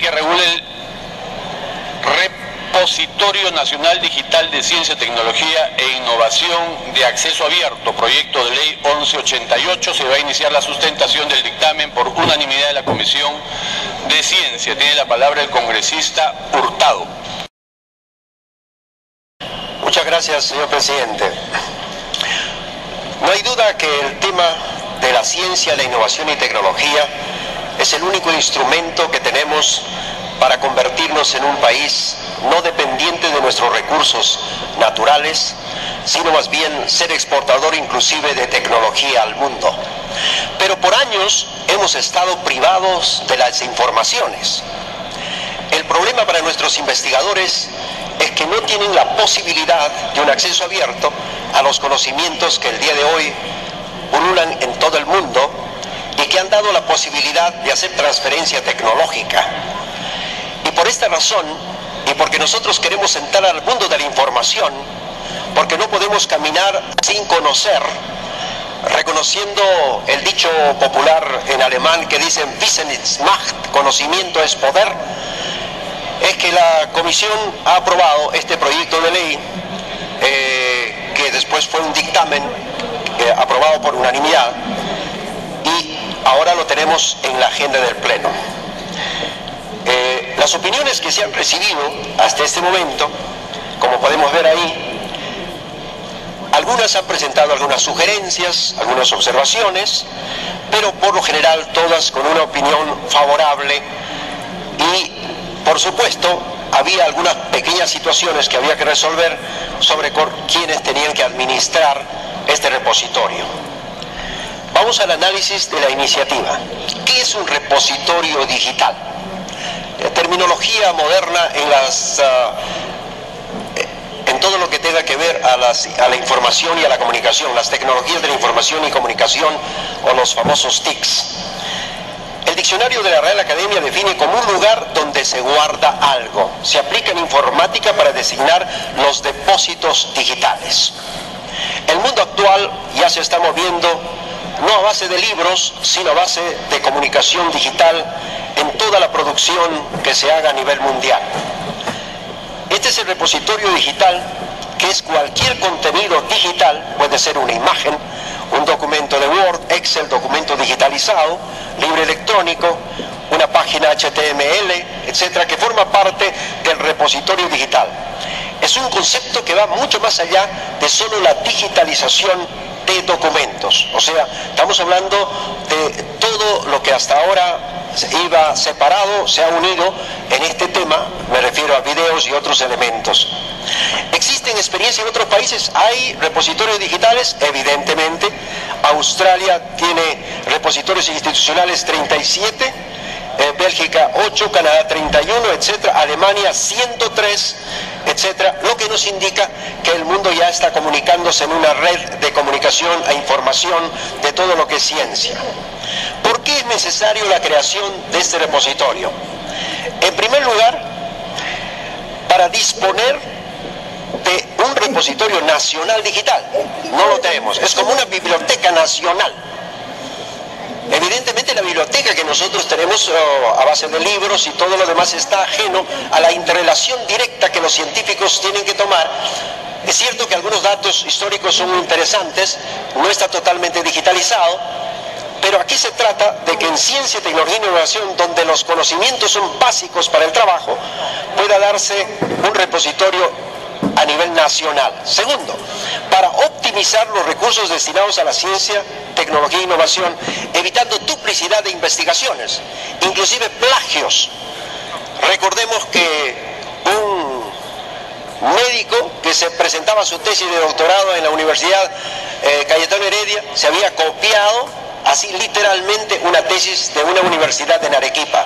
que regula el Repositorio Nacional Digital de Ciencia, Tecnología e Innovación de Acceso Abierto, Proyecto de Ley 1188. Se va a iniciar la sustentación del dictamen por unanimidad de la Comisión de Ciencia. Tiene la palabra el congresista Hurtado. Muchas gracias, señor presidente. No hay duda que el tema de la ciencia, la innovación y tecnología es el único instrumento que tenemos para convertirnos en un país no dependiente de nuestros recursos naturales, sino más bien ser exportador inclusive de tecnología al mundo. Pero por años hemos estado privados de las informaciones. El problema para nuestros investigadores es que no tienen la posibilidad de un acceso abierto a los conocimientos que el día de hoy pululan en todo el mundo y que han dado la posibilidad de hacer transferencia tecnológica. Y por esta razón, y porque nosotros queremos entrar al mundo de la información, porque no podemos caminar sin conocer, reconociendo el dicho popular en alemán que dicen Wissen ist Macht, conocimiento es poder, es que la Comisión ha aprobado este proyecto de ley, que después fue un dictamen aprobado por unanimidad, y ahora lo tenemos en la agenda del Pleno. Las opiniones que se han recibido hasta este momento, como podemos ver ahí, algunas han presentado algunas sugerencias, algunas observaciones, pero por lo general todas con una opinión favorable y, por supuesto, había algunas pequeñas situaciones que había que resolver sobre quiénes tenían que administrar este repositorio. Vamos al análisis de la iniciativa. ¿Qué es un repositorio digital? Terminología moderna en todo lo que tenga que ver a la información y a la comunicación, las tecnologías de la información y comunicación o los famosos TICs. El diccionario de la Real Academia define como un lugar donde se guarda algo. Se aplica en informática para designar los depósitos digitales. El mundo actual ya se está moviendo no a base de libros, sino a base de comunicación digital en toda la producción que se haga a nivel mundial. Este es el repositorio digital, que es cualquier contenido digital, puede ser una imagen, un documento de Word, Excel, documento digitalizado, libro electrónico, una página HTML, etcétera, que forma parte del repositorio digital. Es un concepto que va mucho más allá de solo la digitalización de documentos. O sea, estamos hablando de todo lo que hasta ahora iba separado, se ha unido en este tema, me refiero a videos y otros elementos. ¿Existen experiencias en otros países? ¿Hay repositorios digitales? Evidentemente. Australia tiene repositorios institucionales 37, Bélgica 8, Canadá 31, etcétera, Alemania 103, etcétera, lo que nos indica que el mundo ya está comunicándose en una red de comunicación e información de todo lo que es ciencia. ¿Por qué es necesario la creación de este repositorio? En primer lugar, para disponer de un repositorio nacional digital. No lo tenemos, es como una biblioteca nacional. Evidentemente la biblioteca que nosotros tenemos a base de libros y todo lo demás está ajeno a la interrelación directa que los científicos tienen que tomar. Es cierto que algunos datos históricos son muy interesantes, no está totalmente digitalizado, pero aquí se trata de que en ciencia, tecnología e innovación, donde los conocimientos son básicos para el trabajo, pueda darse un repositorio a nivel nacional. Segundo, para optimizar los recursos destinados a la ciencia, tecnología e innovación, evitando duplicidad de investigaciones, inclusive plagios. Recordemos que un médico que se presentaba su tesis de doctorado en la Universidad Cayetano Heredia se había copiado así literalmente una tesis de una universidad en Arequipa.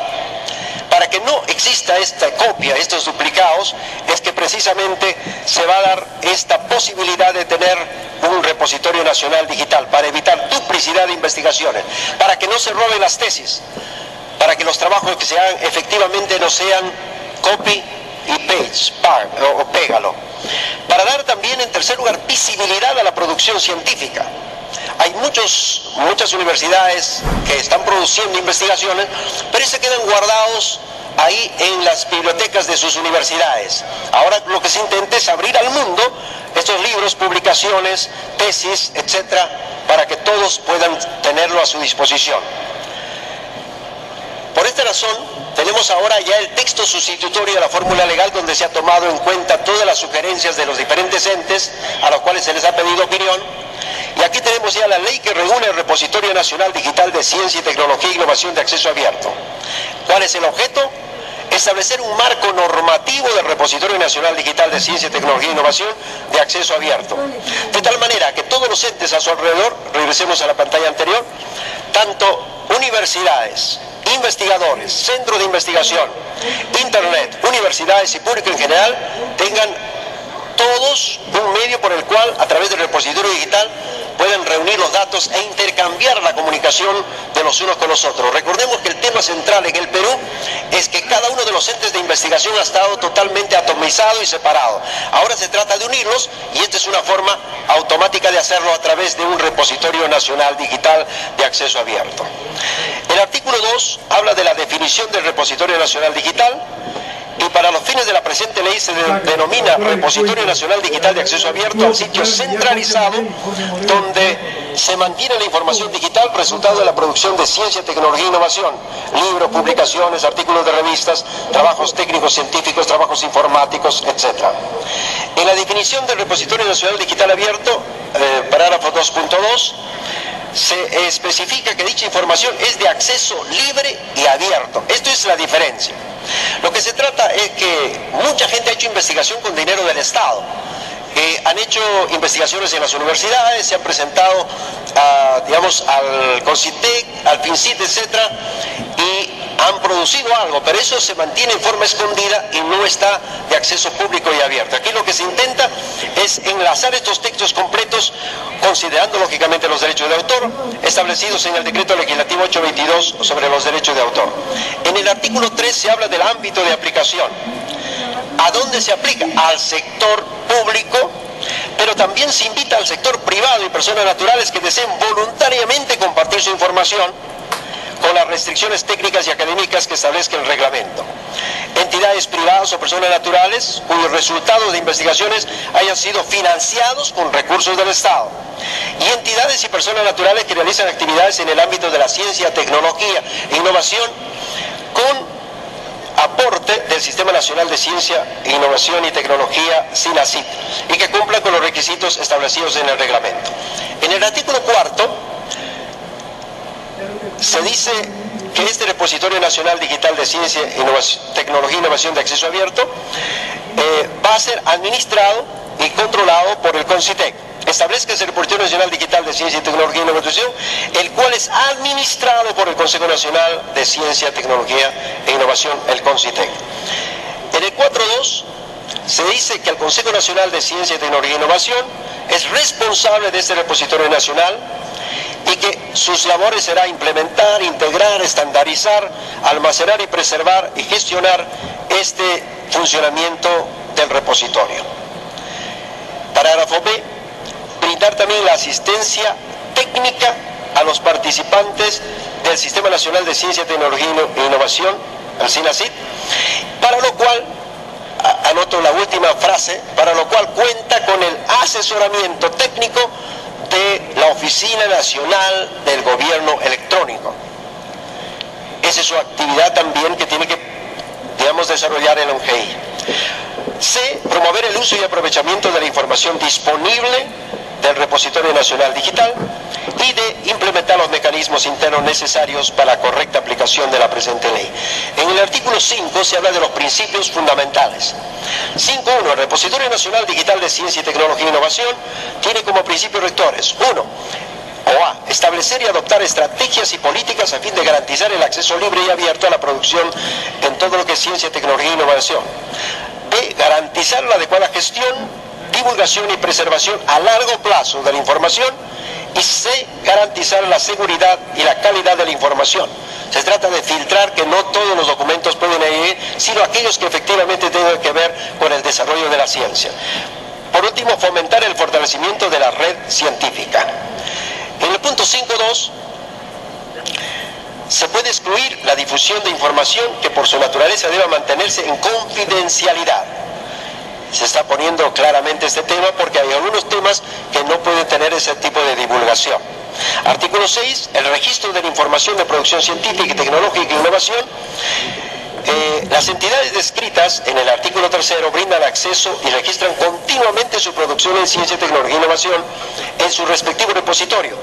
Para que no exista esta copia, estos duplicados, es que precisamente se va a dar esta posibilidad de tener un repositorio nacional digital para evitar duplicidad de investigaciones, para que no se roben las tesis, para que los trabajos que se hagan efectivamente no sean copy y paste, o pégalo. Para dar también, en tercer lugar, visibilidad a la producción científica. Hay muchas universidades que están produciendo investigaciones, pero se quedan guardados ahí en las bibliotecas de sus universidades. Ahora lo que se intenta es abrir al mundo estos libros, publicaciones, tesis, etcétera, para que todos puedan tenerlo a su disposición. Por esta razón, tenemos ahora ya el texto sustitutorio de la fórmula legal, donde se ha tomado en cuenta todas las sugerencias de los diferentes entes a los cuales se les ha pedido opinión. Y aquí tenemos ya la ley que regula el Repositorio Nacional Digital de Ciencia, Tecnología e Innovación de Acceso Abierto. ¿Cuál es el objeto? Establecer un marco normativo del Repositorio Nacional Digital de Ciencia, Tecnología e Innovación de Acceso Abierto. De tal manera que todos los entes a su alrededor, regresemos a la pantalla anterior, tanto universidades, investigadores, centros de investigación, internet, universidades y público en general, tengan todos un medio por el cual, a través del repositorio digital, pueden reunir los datos e intercambiar la comunicación de los unos con los otros. Recordemos que el tema central en el Perú es que cada uno de los entes de investigación ha estado totalmente atomizado y separado. Ahora se trata de unirlos y esta es una forma automática de hacerlo a través de un repositorio nacional digital de acceso abierto. El artículo 2 habla de la definición del repositorio nacional digital. Y para los fines de la presente ley se denomina Repositorio Nacional Digital de Acceso Abierto al sitio centralizado donde se mantiene la información digital resultado de la producción de ciencia, tecnología e innovación, libros, publicaciones, artículos de revistas, trabajos técnicos científicos, trabajos informáticos, etc. En la definición del Repositorio Nacional Digital Abierto, parágrafo 2.2, se especifica que dicha información es de acceso libre y abierto. Esto es la diferencia. Lo que se trata es que mucha gente ha hecho investigación con dinero del Estado. Han hecho investigaciones en las universidades, se han presentado al CONCYTEC, al PINCIT, etcétera, y han producido algo, pero eso se mantiene en forma escondida y no está de acceso público y abierto. Aquí lo que se intenta es enlazar estos textos completos, considerando lógicamente los derechos de autor establecidos en el Decreto Legislativo 822 sobre los derechos de autor. En el artículo 3 se habla del ámbito de aplicación. ¿A dónde se aplica? Al sector público, pero también se invita al sector privado y personas naturales que deseen voluntariamente compartir su información con las restricciones técnicas y académicas que establezca el reglamento. Entidades privadas o personas naturales cuyos resultados de investigaciones hayan sido financiados con recursos del Estado. Y entidades y personas naturales que realizan actividades en el ámbito de la ciencia, tecnología e innovación con aporte del Sistema Nacional de Ciencia, Innovación y Tecnología, SINACYT, y que cumplan con los requisitos establecidos en el reglamento. En el artículo 4, se dice que este Repositorio Nacional Digital de Ciencia, Tecnología e Innovación de Acceso Abierto va a ser administrado y controlado por el CONCYTEC. Establezca el Repositorio Nacional Digital de Ciencia, Tecnología e Innovación, el cual es administrado por el Consejo Nacional de Ciencia, Tecnología e Innovación, el CONCYTEC. En el 4.2 se dice que el Consejo Nacional de Ciencia, Tecnología e Innovación es responsable de este Repositorio Nacional y que sus labores será implementar, integrar, estandarizar, almacenar y preservar y gestionar este funcionamiento del repositorio. Parágrafo B. Brindar también la asistencia técnica a los participantes del Sistema Nacional de Ciencia, Tecnología e Innovación, el SINACYT, para lo cual, anoto la última frase, para lo cual cuenta con el asesoramiento técnico de la Oficina Nacional del Gobierno Electrónico. Esa es su actividad también que tiene que, digamos, desarrollar el ONGEI. C. Promover el uso y aprovechamiento de la información disponible del Repositorio Nacional Digital y de implementar los mecanismos internos necesarios para la correcta aplicación de la presente ley. En el artículo 5 se habla de los principios fundamentales. 5.1. El Repositorio Nacional Digital de Ciencia, Tecnología e Innovación tiene como principios rectores. 1. O A. Establecer y adoptar estrategias y políticas a fin de garantizar el acceso libre y abierto a la producción en todo lo que es ciencia, tecnología e innovación. B. Garantizar la adecuada gestión, divulgación y preservación a largo plazo de la información. Y C. Garantizar la seguridad y la calidad de la información. Se trata de filtrar que no todos los documentos pueden ir, sino aquellos que efectivamente tengan que ver con el desarrollo de la ciencia. Por último, fomentar el fortalecimiento de la red científica. En el punto 5.2 se puede excluir la difusión de información que por su naturaleza deba mantenerse en confidencialidad. Se está poniendo claramente este tema porque hay algunos temas que no pueden tener ese tipo de divulgación. Artículo 6. El registro de la información de producción científica y tecnológica e innovación. Las entidades descritas en el artículo 3 brindan acceso y registran continuamente su producción en ciencia, tecnología e innovación en su respectivo repositorio.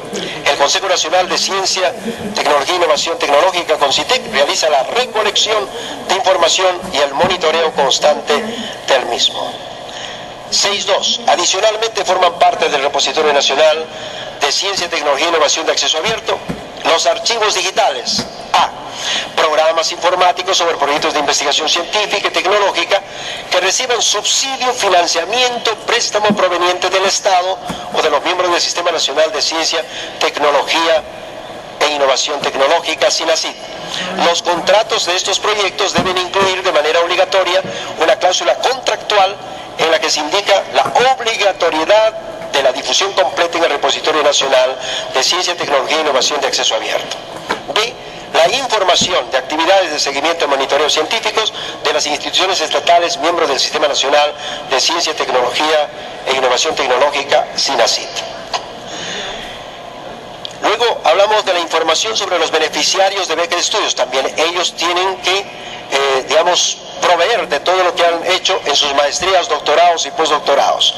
El Consejo Nacional de Ciencia, Tecnología e Innovación Tecnológica, CONCYTEC, realiza la recolección de información y el monitoreo constante del mismo. 6.2. Adicionalmente forman parte del Repositorio Nacional de Ciencia, Tecnología e Innovación de Acceso Abierto los archivos digitales. A. Programas informáticos sobre proyectos de investigación científica y tecnológica que reciban subsidio, financiamiento, préstamo proveniente del Estado o de los miembros del Sistema Nacional de Ciencia, Tecnología e Innovación Tecnológica, SINACYT. Los contratos de estos proyectos deben incluir de manera obligatoria una cláusula contractual en la que se indica la obligatoriedad de la difusión completa en el Repositorio Nacional de Ciencia, Tecnología e Innovación de Acceso Abierto. B. La información de actividades de seguimiento y monitoreo científicos de las instituciones estatales, miembros del Sistema Nacional de Ciencia, Tecnología e Innovación Tecnológica, SINACYT. Luego hablamos de la información sobre los beneficiarios de becas de estudios. También ellos tienen que, proveer de todo lo que han hecho en sus maestrías, doctorados y postdoctorados.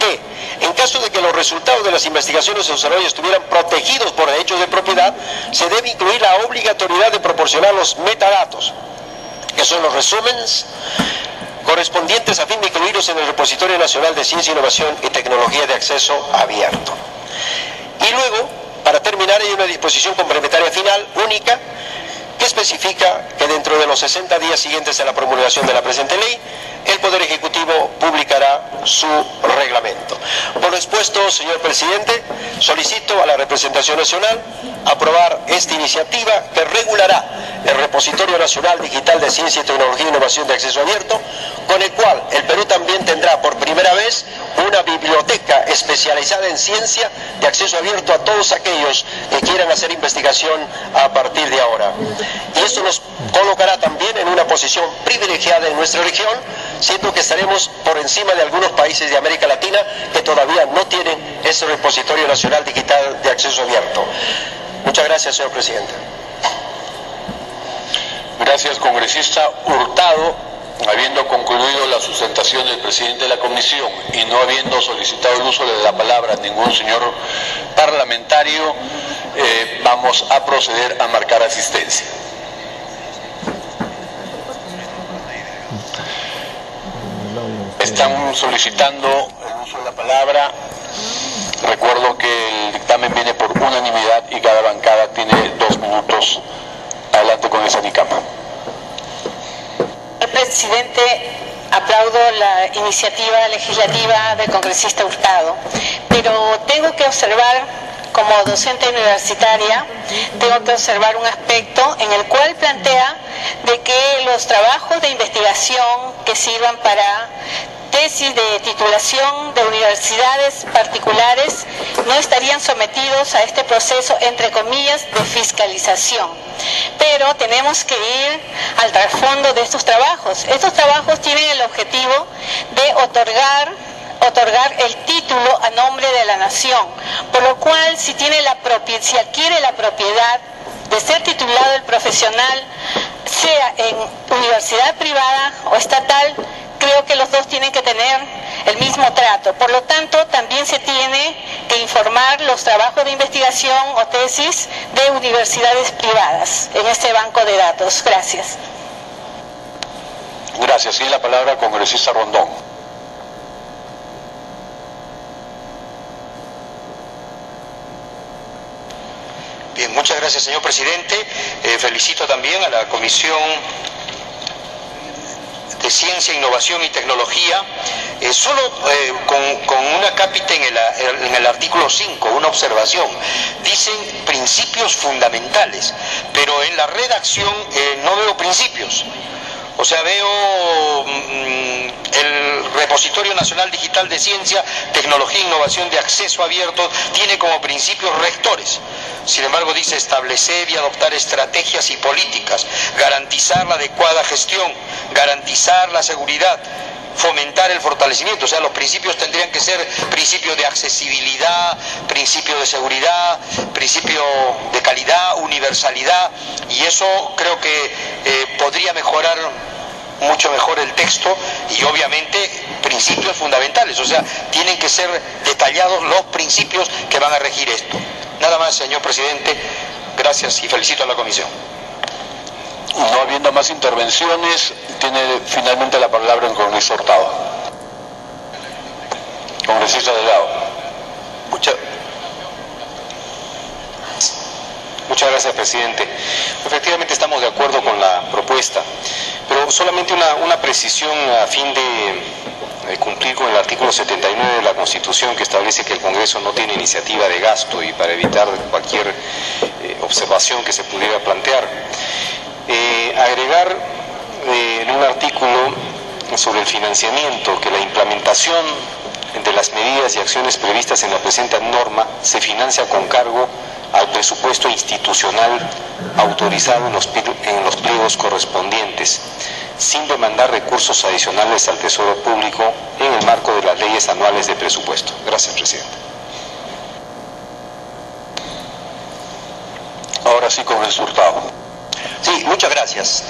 D. En caso de que los resultados de las investigaciones o desarrollos estuvieran protegidos por derechos de propiedad, se debe incluir la obligatoriedad de proporcionar los metadatos, que son los resúmenes correspondientes a fin de incluirlos en el Repositorio Nacional de Ciencia, Innovación y Tecnología de Acceso Abierto. Y luego, para terminar, hay una disposición complementaria final única que especifica que dentro de los 60 días siguientes a la promulgación de la presente ley, el Poder Ejecutivo publicará su reglamento. Por lo expuesto, señor Presidente, solicito a la representación nacional aprobar esta iniciativa que regulará el Repositorio Nacional Digital de Ciencia, Tecnología e Innovación de Acceso Abierto, con el cual el Perú también tendrá por primera vez una biblioteca especializada en ciencia de acceso abierto a todos aquellos que quieran hacer investigación a partir de ahora. Y esto nos colocará también en una posición privilegiada en nuestra región, siendo que estaremos por encima de algunos países de América Latina que todavía no tienen ese Repositorio Nacional Digital de Acceso Abierto. Muchas gracias, señor Presidente. Gracias, congresista Hurtado. Habiendo concluido la sustentación del presidente de la comisión y no habiendo solicitado el uso de la palabra a ningún señor parlamentario, vamos a proceder a marcar asistencia. Están solicitando el uso de la palabra. Recuerdo que el dictamen viene por unanimidad y cada bancada tiene 2 minutos. Adelante con esa Nicama. Señor Presidente, aplaudo la iniciativa legislativa del congresista Hurtado, pero tengo que observar, como docente universitaria, tengo que observar un aspecto en el cual plantea de que los trabajos de investigación que sirvan para tesis de titulación de universidades particulares no estarían sometidos a este proceso, entre comillas, de fiscalización. Pero tenemos que ir al trasfondo de estos trabajos. Estos trabajos tienen el objetivo de otorgar el título a nombre de la nación, por lo cual si adquiere la propiedad de ser titulado el profesional, sea en universidad privada o estatal, creo que los dos tienen que tener el mismo trato. Por lo tanto, también se tiene que informar los trabajos de investigación o tesis de universidades privadas en este banco de datos. Gracias. Gracias. Y la palabra, congresista Rondón. Bien, muchas gracias, señor presidente. Felicito también a la comisión de Ciencia, Innovación y Tecnología, con una cápita en el artículo 5, una observación. Dicen principios fundamentales, pero en la redacción no veo principios. O sea, veo el Repositorio Nacional Digital de Ciencia, Tecnología e Innovación de Acceso Abierto tiene como principios rectores. Sin embargo, dice establecer y adoptar estrategias y políticas, garantizar la adecuada gestión, garantizar la seguridad, fomentar el fortalecimiento. O sea, los principios tendrían que ser principios de accesibilidad, principio de seguridad, principio de calidad, universalidad, y eso creo que podría mejorar mucho mejor el texto, y obviamente principios fundamentales, o sea, tienen que ser detallados los principios que van a regir esto. Nada más, señor presidente, gracias y felicito a la comisión. No habiendo más intervenciones, tiene finalmente la palabra el congresista Hurtado. Congresista Delgado. Muchas gracias, presidente. Efectivamente estamos de acuerdo con la propuesta, pero solamente una precisión a fin de cumplir con el artículo 79 de la Constitución, que establece que el Congreso no tiene iniciativa de gasto, y para evitar cualquier observación que se pudiera plantear. Agregar en un artículo sobre el financiamiento que la implementación de las medidas y acciones previstas en la presente norma se financia con cargo al presupuesto institucional autorizado en los pliegos correspondientes, sin demandar recursos adicionales al Tesoro Público en el marco de las leyes anuales de presupuesto. Gracias, presidente. Ahora sí, con el Hurtado. Sí, muchas gracias.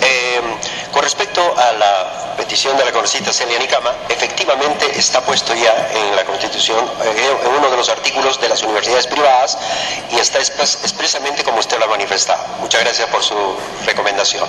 Con respecto a la petición de la congresista Celia Nicama, efectivamente está puesto ya en la Constitución, en uno de los artículos de las universidades privadas, y está expresamente como usted lo ha manifestado. Muchas gracias por su recomendación.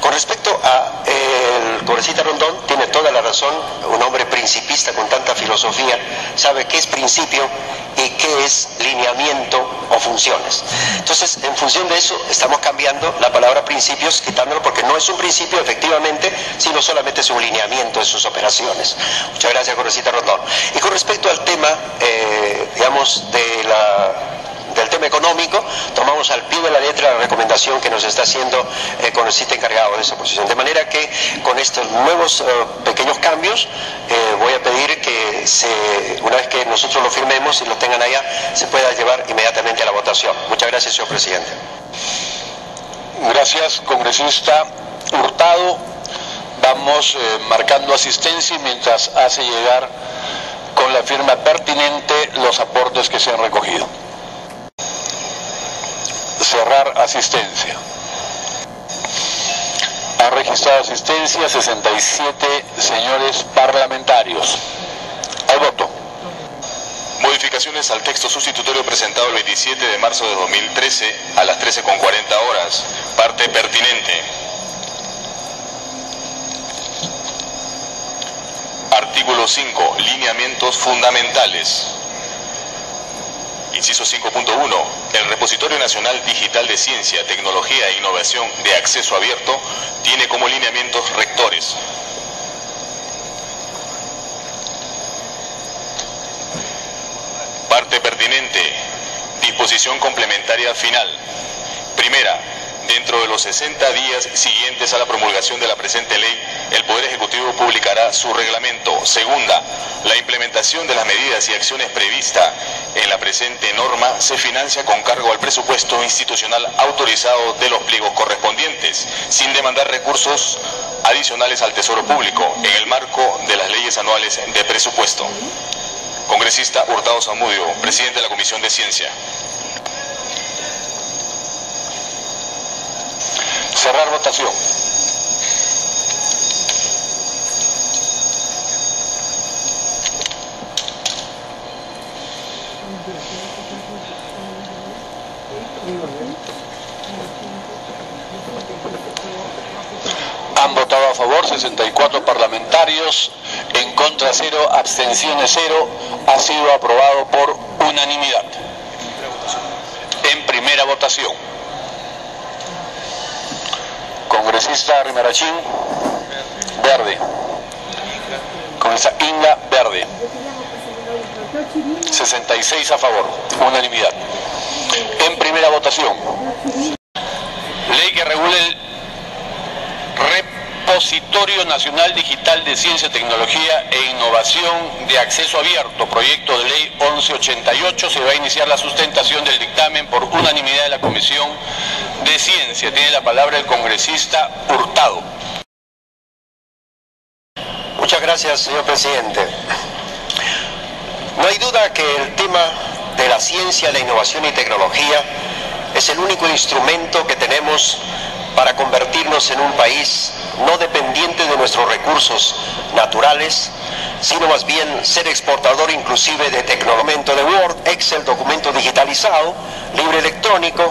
Con respecto a el congresista Rondón, tiene toda la razón, un hombre principista con tanta filosofía, sabe qué es principio y qué es lineamiento o funciones. Entonces, en función de eso, estamos cambiando la palabra principios, quitándolo, porque no es un principio efectivamente, sino solamente su lineamiento en sus operaciones. Muchas gracias, congresista Rondón. Y con respecto al tema, digamos, del tema económico, tomamos al pie de la letra la recomendación que nos está haciendo con el sitio encargado de esa posición. De manera que con estos nuevos pequeños cambios, voy a pedir que una vez que nosotros lo firmemos y lo tengan allá, se pueda llevar inmediatamente a la votación. Muchas gracias, señor presidente. Gracias, congresista Hurtado. Vamos marcando asistencia mientras hace llegar con la firma pertinente los aportes que se han recogido. Cerrar asistencia. Ha registrado asistencia 67 señores parlamentarios. Al voto. Modificaciones al texto sustitutorio presentado el 27 de marzo de 2013 a las 13:40 horas. Parte pertinente. Artículo 5. Lineamientos fundamentales. Inciso 5.1. El Repositorio Nacional Digital de Ciencia, Tecnología e Innovación de Acceso Abierto tiene como lineamientos rectores. Parte pertinente. Disposición complementaria final. Primera. Dentro de los 60 días siguientes a la promulgación de la presente ley, el Poder Ejecutivo publicará su reglamento. Segunda, la implementación de las medidas y acciones previstas en la presente norma se financia con cargo al presupuesto institucional autorizado de los pliegos correspondientes, sin demandar recursos adicionales al Tesoro Público, en el marco de las leyes anuales de presupuesto. Congresista Hurtado Zamudio, presidente de la Comisión de Ciencia. Cerrar votación. Han votado a favor 64 parlamentarios, en contra 0, abstenciones 0. Ha sido aprobado por unanimidad. En primera votación. Congresista Rimarachín, verde. Congresista Inga, verde. 66 a favor, unanimidad. En primera votación. Ley que regule el repositorio Repositorio Nacional Digital de Ciencia, Tecnología e Innovación de Acceso Abierto, Proyecto de Ley 1188. Se va a iniciar la sustentación del dictamen por unanimidad de la Comisión de Ciencia. Tiene la palabra el congresista Hurtado. Muchas gracias, señor presidente. No hay duda que el tema de la ciencia, la innovación y tecnología es el único instrumento que tenemos para convertirnos en un país no dependiente de nuestros recursos naturales, sino más bien ser exportador inclusive de tecnología de Word, Excel, documento digitalizado, libro electrónico,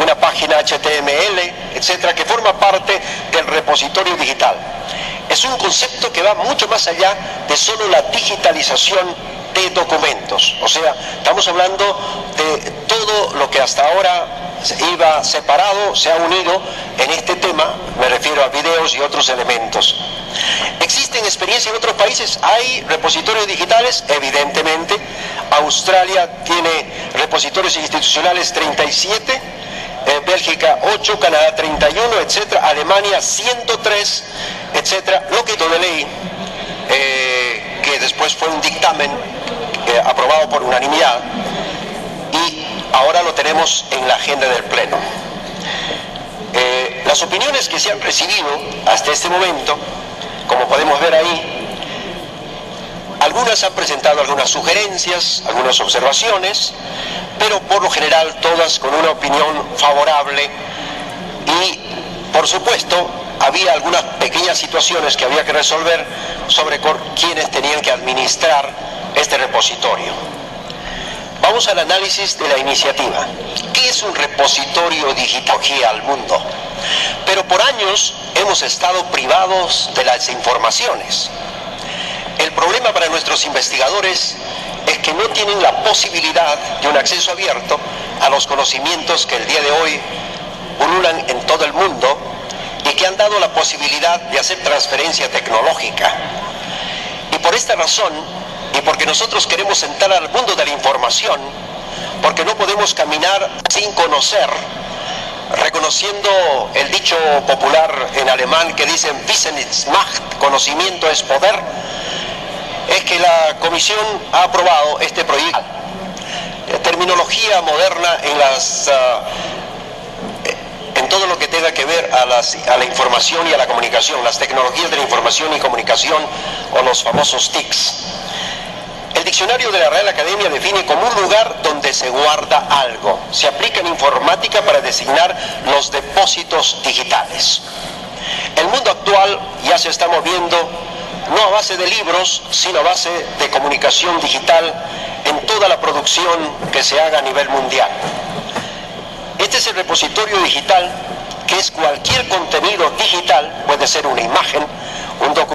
una página HTML, etcétera, que forma parte del repositorio digital. Es un concepto que va mucho más allá de solo la digitalización de documentos. O sea, estamos hablando de todo lo que hasta ahora iba separado, se ha unido en este tema, me refiero a videos y otros elementos. Existen experiencias en otros países, hay repositorios digitales, evidentemente. Australia tiene repositorios institucionales 37, Bélgica 8, Canadá 31, etcétera, Alemania 103, etcétera. Lo que yo leí, que después fue un dictamen aprobado por unanimidad, ahora lo tenemos en la agenda del Pleno. Las opiniones que se han recibido hasta este momento, como podemos ver ahí, algunas han presentado algunas sugerencias, algunas observaciones, pero por lo general todas con una opinión favorable y, por supuesto, había algunas pequeñas situaciones que había que resolver sobre quiénes tenían que administrar este repositorio. Vamos al análisis de la iniciativa. ¿Qué es un repositorio digital al mundo? Pero por años hemos estado privados de las informaciones. El problema para nuestros investigadores es que no tienen la posibilidad de un acceso abierto a los conocimientos que el día de hoy pululan en todo el mundo y que han dado la posibilidad de hacer transferencia tecnológica. Y por esta razón, y porque nosotros queremos entrar al mundo de la información, porque no podemos caminar sin conocer, reconociendo el dicho popular en alemán que dicen Wissen ist Macht, conocimiento es poder, es que la Comisión ha aprobado este proyecto. Terminología moderna en todo lo que tenga que ver a la información y a la comunicación, las tecnologías de la información y comunicación o los famosos TICs. El diccionario de la Real Academia define como un lugar donde se guarda algo. Se aplica en informática para designar los depósitos digitales. El mundo actual ya se está moviendo no a base de libros, sino a base de comunicación digital en toda la producción que se haga a nivel mundial. Este es el repositorio digital, que es cualquier contenido digital, puede ser una imagen, un documento,